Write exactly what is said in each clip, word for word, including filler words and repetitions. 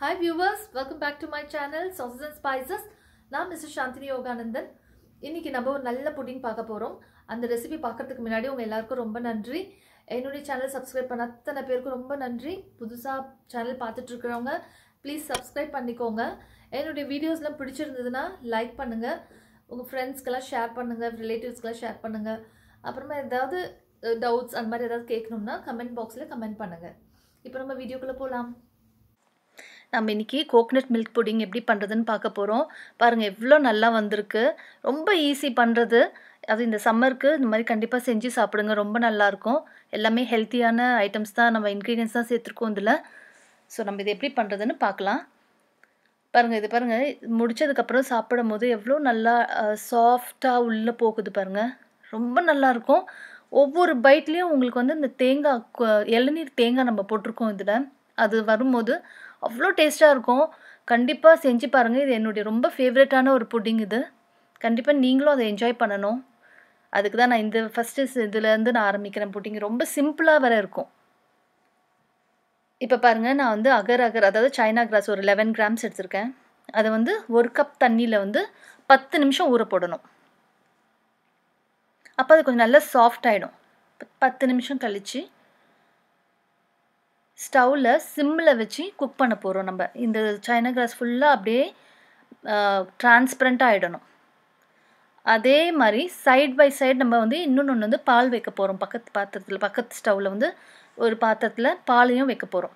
Hi viewers, welcome back to my channel Sauces and Spices. நான் Miss Shantini Yoganandan. இன்னைக்கு நம்ம ஒரு நல்ல புடிங் பார்க்க போறோம். அந்த ரெசிபி பார்க்கிறதுக்கு முன்னாடி உங்க எல்லாருக்கும் ரொம்ப நன்றி. என்னோட சேனல் சப்ஸ்கிரைப் பண்ண அத்தனை பேருக்கு ரொம்ப நன்றி. புதுசா சேனல் பார்த்துட்டு இருக்கறவங்க ப்ளீஸ் சப்ஸ்கிரைப் பண்ணிக்கோங்க. என்னோட வீடியோஸ்லாம் பிடிச்சிருந்ததுனா லைக் பண்ணுங்க. உங்க ஃப்ரெண்ட்ஸ்க்கெல்லாம் ஷேர் பண்ணுங்க, ரிலேட்டிவ்ஸ்க்கெல்லாம் ஷேர் பண்ணுங்க. அப்புறமா ஏதாவது டவுட்ஸ் அந்த மாதிரி ஏதாவது கேட்கணும்னா கமெண்ட் பாக்ஸ்ல கமெண்ட் பண்ணுங்க. இப்போ நம்ம வீடியோக்குள்ள போலாம். நாம இன்னைக்கு கோகனட் மில்க் புடிங் எப்படி பண்றதுன்னு பார்க்க போறோம். பாருங்க எவ்ளோ நல்லா வந்திருக்கு. ரொம்ப ஈஸி பண்றது. அது இந்த சம்மருக்கு இந்த மாதிரி கண்டிப்பா செஞ்சு சாப்பிடுங்க. ரொம்ப நல்லா இருக்கும். எல்லாமே ஹெல்தியான ஐட்டம்ஸ் தான் நம்ம இன்கிரிடியன்ஸ் தான் சேர்த்துறோம் இதுல. சோ நம்ம இது எப்படி பண்றதுன்னு பார்க்கலாம். பாருங்க இது பாருங்க முடிச்சதுக்கு அப்புறம் சாப்பிடும்போது எவ்ளோ நல்லா சாஃப்ட்டா உள்ள போகுது பாருங்க. ரொம்ப நல்லா இருக்கும். ஒவ்வொரு பைட்லயும் உங்களுக்கு வந்து இந்த தேங்காய் இளநீர் தேங்காய் நம்ம போட்டுறோம் இதுல. அது வரும்போது அவ்ளோ டேஸ்டா இருக்கும். கண்டிப்பா செஞ்சு பாருங்க. இது என்னோட ரொம்ப ஃபேவரட்டான ஒரு புடிங் இது. கண்டிப்பா நீங்களும் அதை என்ஜாய் பண்ணனும். அதுக்கு தான் நான் இந்த ஃபர்ஸ்ட் இதுல இருந்து நான் ஆரம்பிக்கிறேன் புடிங். ரொம்ப சிம்பிளா வர இருக்கும். இப்ப பாருங்க நான் வந்து அகர் அகர் அதாவது சைனா கிராஸ் ஒரு eleven grams எடுத்துர்க்கேன். அது வந்து ஒரு கப் தண்ணில வந்து பத்து நிமிஷம் ஊற போடணும். அப்ப அது கொஞ்சம் நல்ல சாஃப்ட் ஆயிடும். பத்து நிமிஷம் கழிச்சு ஸ்டவ்ல சிம்ல வெச்சி குக் பண்ண போறோம் நம்ம. இந்த சைனா கிராஸ் ஃபுல்லா அப்படியே ட்ரான்ஸ்பரண்ட் ஆயிடணும். அதே மாதிரி சைடு பை சைடு நம்ம வந்து இன்னொன்னு வந்து பால் வைக்க போறோம். பக்கத்து பாத்திரத்துல பக்கத்து ஸ்டவ்ல வந்து ஒரு பாத்திரத்துல பாலையும் வைக்க போறோம்.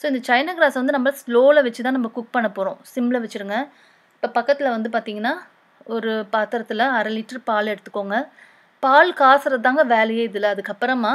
சோ இந்த சைனா கிராஸ் வந்து நம்ம ஸ்லோல வெச்சி தான் நம்ம குக் பண்ண போறோம். சிம்ல வெச்சிருங்க. இப்ப பக்கத்துல வந்து பாத்தீங்கன்னா ஒரு பாத்திரத்துல அரை லிட்டர் பால் எடுத்துக்கோங்க. பால் காசறதாங்க வேலையே இதுல. அதுக்கு அப்புறமா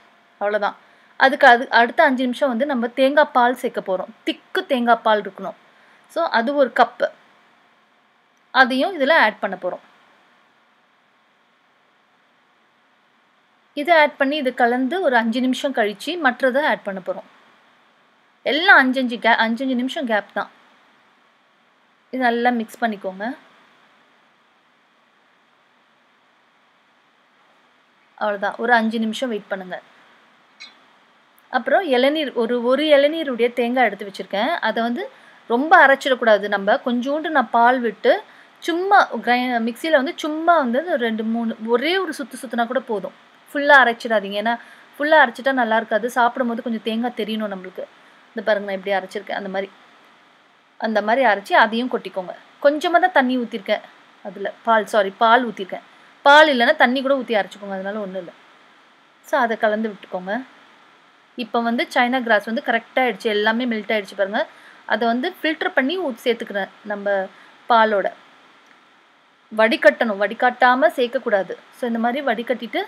அவ்வளவுதான். அதுக்கு அடுத்து அஞ்சு நிமிஷம் வந்து நம்ம தேங்காய் பால் சேர்க்க போறோம். திக்கு தேங்காய் பால் இருக்கணும். சோ அது ஒரு கப். அதையும் இதல ஆட் பண்ண போறோம். இத ஆட் பண்ணி இது கலந்து ஒரு அஞ்சு நிமிஷம் கழிச்சி மற்றதை ஆட் பண்ண போறோம். எல்லாம் அஞ்சு அஞ்சு நிமிஷம் கேப் தான். இது நல்லா mix பண்ணிக்கோங்க. அவ்வளவுதான். ஒரு அஞ்சு நிமிஷம் வெயிட் பண்ணுங்க. அப்புறம் இளநீர் ஒரு ஒரு இளநீர் உடைய தேங்காய் எடுத்து வச்சிருக்கேன். அத வந்து ரொம்ப அரைச்சிர கூடாது நம்ம. கொஞ்சூண்டு நான் பால் விட்டு சும்மா மிக்ஸில வந்து சும்மா வந்து ரெண்டு மூணு ஒரே ஒரு சுத்து சுத்துனா கூட போதும். ஃபுல்லா அரைச்சிராதீங்க. ஏனா ஃபுல்லா அரைச்சிட்டா நல்லா இருக்காது. சாப்பிடும்போது கொஞ்சம் தேங்காய் தெரியணும் நமக்கு. இந்த பாருங்க நான் இப்படி அரைச்சிருக்கேன். அந்த மாதிரி அந்த மாதிரி அரைச்சி அதையும் கொட்டிக்கோங்க. கொஞ்சமா தான் தண்ணி ஊத்திர்க்கேன். அதுல பால் சாரி பால் ஊத்திர்க்கேன். பால் இல்லனா தண்ணி கூட ஊத்தி அரைச்சுக்கோங்க. அதனால ஒண்ணும் இல்ல. சோ அத கலந்து விட்டுக்கோங்க. இப்போ வந்து சைனா கிராஸ் வந்து கரெக்ட்டா ஆயிடுச்சு. எல்லாமே மெல்ட் ஆயிடுச்சு பாருங்க. அத வந்து ஃபில்டர் பண்ணி ஊத்தி சேர்த்துக்கறேன் நம்ம பாலோட. வடிகட்டணும். வடிகாட்டாம சேக்க கூடாது. சோ இந்த மாதிரி வடிகட்டிட்டு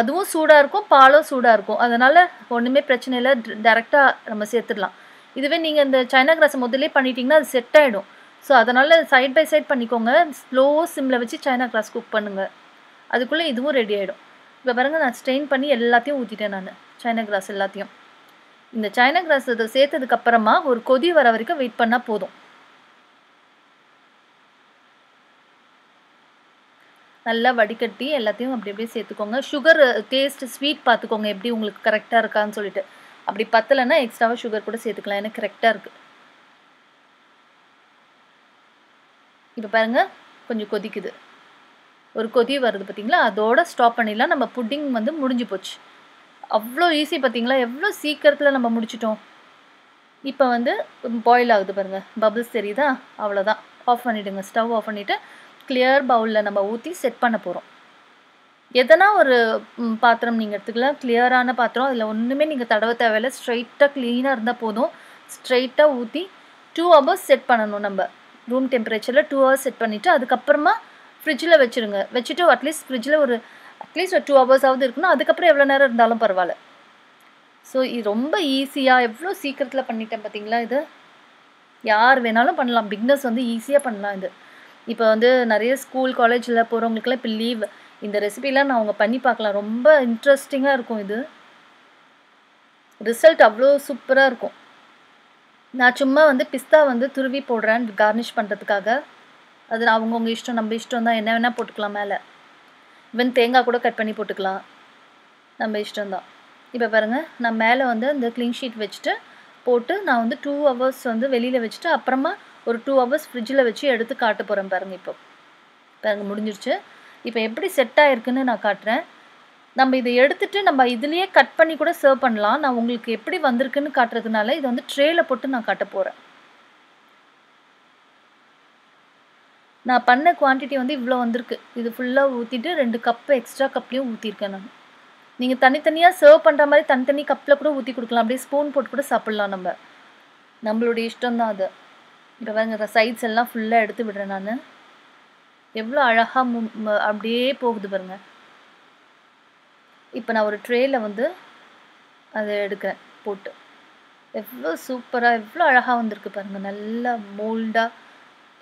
அதுவும் சூடா இருக்கும், பாலும் சூடா இருக்கும். அதனால ஒண்ணுமே பிரச்சனை இல்ல. டைரக்ட்டா நம்ம சேர்த்துடலாம். இதுவே நீங்க இந்த சைனா கிராஸ் முதல்லயே பண்ணிட்டீங்கன்னா அது செட் ஆயிடும். சோ அதனால சைடு பை சைடு பண்ணிக்கோங்க. ஸ்லோ சிம்ல வெச்சி சைனா கிராஸ் குக் பண்ணுங்க. அதுக்குள்ள இதுவும் ரெடி ஆயிடும். இப்ப பாருங்க நான் ஸ்ட்ரெயின் பண்ணி எல்லாத்தையும் ஊத்திட்டேன் நான். சைனா கிராஸ் எல்லாத்தையும் இந்த சைனா கிராஸ் இத சேர்த்ததுக்கு அப்புறமா ஒரு கொதி வர வரைக்கும் வெயிட் பண்ணா போதும். நல்லா வடிகட்டி எல்லாத்தையும் அப்படியே அப்படியே சேர்த்துக்கோங்க. sugar taste sweet பாத்துக்கோங்க எப்படி உங்களுக்கு கரெக்ட்டா இருக்கான்னு சொல்லிட்டு. அப்படி பத்தலனா எக்ஸ்ட்ராவா sugar கூட சேர்த்துக்கலாம். ஏன்னா கரெக்ட்டா இருக்கு. இப்போ பாருங்க கொஞ்சம் கொதிக்குது. ஒரு கொதி வருது பாத்தீங்களா. அதோட ஸ்டாப் பண்ணிடலாம். நம்ம புடிங் வந்து முடிஞ்சு போச்சு. அவ்ளோ ஈஸி பாத்தீங்களா. எவ்ளோ சீக்கிரத்துல நம்ம முடிச்சிட்டோம். இப்போ வந்து பாயில் ஆகுது பாருங்க. பபிள்ஸ் தெரியுதா. அவ்வளவுதான். ஆஃப் பண்ணிடுங்க. ஸ்டவ் ஆஃப் பண்ணிட்டு கிளியர் பவுல்ல நம்ம ஊத்தி செட் பண்ண போறோம். எதனா ஒரு பாத்திரம் நீங்க எடுத்துக்கலாம். கிளியரான பாத்திரம். அதுல ஒண்ணுமே நீங்க தடவ தேவையில்ல. ஸ்ட்ரைட்டா க்ளீனா இருந்தா போதும். ஸ்ட்ரைட்டா ஊத்தி two hours செட் பண்ணனும் நம்ம. ரூம் டெம்பரேச்சர்ல two hours செட் பண்ணிட்டு அதுக்கு அப்புறமா ஃப்ரிட்ஜ்ல வெச்சிடுங்க. வெச்சிட்டு அட்லீஸ்ட் ஃப்ரிட்ஜ்ல ஒரு அட்லீஸ்ட் ஒரு two hours ஆவது இருக்கணும். அதுக்கு அப்புறம் எவ்வளவு நேரம் இருந்தாலும் பரவாயில்லை. சோ இது ரொம்ப ஈஸியா எவ்ளோ சீக்கிரத்துல பண்ணிட்டேன் பாத்தீங்களா. இது யார் வேணாலும் பண்ணலாம். பிகினர்ஸ் வந்து ஈஸியாக பண்ணலாம். இது இப்போ வந்து நிறைய ஸ்கூல் காலேஜில் போகிறவங்களுக்குலாம் இப்போ லீவ் இந்த ரெசிபிலாம் நான் அவங்க பண்ணி பார்க்கலாம். ரொம்ப இன்ட்ரெஸ்டிங்காக இருக்கும். இது ரிசல்ட் அவ்வளோ சூப்பராக இருக்கும். நான் சும்மா வந்து பிஸ்தா வந்து துருவி போடுறேன் கார்னிஷ் பண்ணுறதுக்காக. அது அவங்கவுங்க இஷ்டம், நம்ம இஷ்டம் தான். என்ன வேணால் போட்டுக்கலாம். மேலே இவன் தேங்காய் கூட கட் பண்ணி போட்டுக்கலாம், நம்ம இஷ்டம்தான். இப்போ பாருங்கள், நான் மேலே வந்து இந்த க்ளீன் ஷீட் வச்சுட்டு போட்டு நான் வந்து டூ ஹவர்ஸ் வந்து வெளியில் வச்சுட்டு அப்புறமா ஒரு டூ ஹவர்ஸ் ஃப்ரிட்ஜில் வச்சு எடுத்து காட்ட போகிறேன். பாருங்கள், இப்போ பாருங்கள் முடிஞ்சிருச்சு. இப்போ எப்படி செட் ஆகிருக்குன்னு நான் காட்டுறேன். நம்ம இதை எடுத்துகிட்டு நம்ம இதுலேயே கட் பண்ணி கூட சர்வ் பண்ணலாம். நான் உங்களுக்கு எப்படி வந்திருக்குன்னு காட்டுறதுனால இதை வந்து ட்ரேயில் போட்டு நான் காட்ட போகிறேன். நான் பண்ண குவான்டிட்டி வந்து இவ்வளோ வந்திருக்கு. இது ஃபுல்லாக ஊற்றிட்டு ரெண்டு கப்பு எக்ஸ்ட்ரா கப்லேயும் ஊற்றிருக்கேன் நான். நீங்கள் தனித்தனியாக சர்வ் பண்ணுற மாதிரி தனித்தனி கப்பில் கூட ஊற்றி கொடுக்கலாம். அப்படியே ஸ்பூன் போட்டு கூட சாப்பிட்லாம். நம்ம நம்மளுடைய இஷ்டம்தான் அது. இப்போ வேறு சைட்ஸ் எல்லாம் ஃபுல்லாக எடுத்து விடுறேன் நான். எவ்வளோ அழகாக மு அப்படியே போகுது பாருங்க. இப்போ நான் ஒரு ட்ரேயில் வந்து அதை எடுக்கிறேன் போட்டு. எவ்வளோ சூப்பராக எவ்வளோ அழகாக வந்திருக்கு பாருங்கள். நல்லா மோல்டாக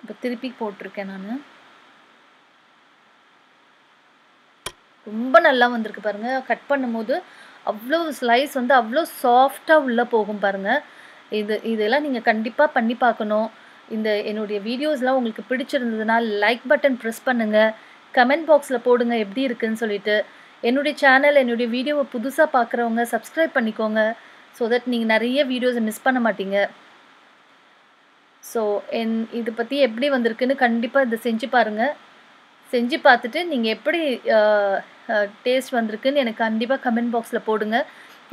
இப்போ திருப்பி போட்டிருக்கேன் நான். ரொம்ப நல்லா வந்திருக்கு பாருங்கள். கட் பண்ணும்போது அவ்வளோ ஸ்லைஸ் வந்து அவ்வளோ சாஃப்டாக உள்ளே போகும் பாருங்கள். இது இதெல்லாம் நீங்கள் கண்டிப்பாக பண்ணி பார்க்கணும். இந்த என்னுடைய வீடியோஸ்லாம் உங்களுக்கு பிடிச்சிருந்ததுன்னா லைக் பட்டன் ப்ரெஸ் பண்ணுங்கள். கமெண்ட் பாக்ஸில் போடுங்க எப்படி இருக்குதுன்னு சொல்லிட்டு. என்னுடைய சேனல் என்னுடைய வீடியோவை புதுசாக பார்க்குறவங்க சப்ஸ்கிரைப் பண்ணிக்கோங்க. ஸோ தட் நீங்கள் நிறைய வீடியோஸை மிஸ் பண்ண மாட்டீங்க. ஸோ என் இதை பற்றி எப்படி வந்திருக்குன்னு கண்டிப்பாக இதை செஞ்சு பாருங்கள். செஞ்சு பார்த்துட்டு நீங்கள் எப்படி டேஸ்ட் வந்திருக்குன்னு எனக்கு கண்டிப்பாக கமெண்ட் பாக்ஸில் போடுங்க.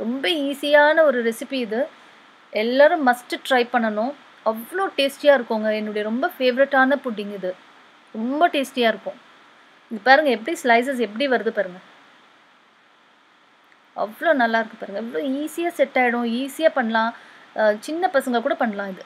ரொம்ப ஈஸியான ஒரு ரெசிபி இது. எல்லோரும் மஸ்ட்டு ட்ரை பண்ணணும். அவ்வளோ டேஸ்டியாக இருக்குங்க. என்னுடைய ரொம்ப ஃபேவரட்டான புட்டிங் இது. ரொம்ப டேஸ்டியாக இருக்கும். இது பாருங்கள் எப்படி ஸ்லைசஸ் எப்படி வருது பாருங்கள். அவ்வளோ நல்லாயிருக்கு பாருங்கள். எவ்வளோ ஈஸியாக செட் ஆகிடும். ஈஸியாக பண்ணலாம். சின்ன பசங்க கூட பண்ணலாம். இது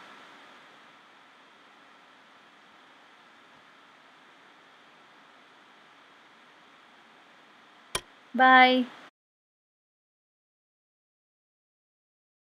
பாய்.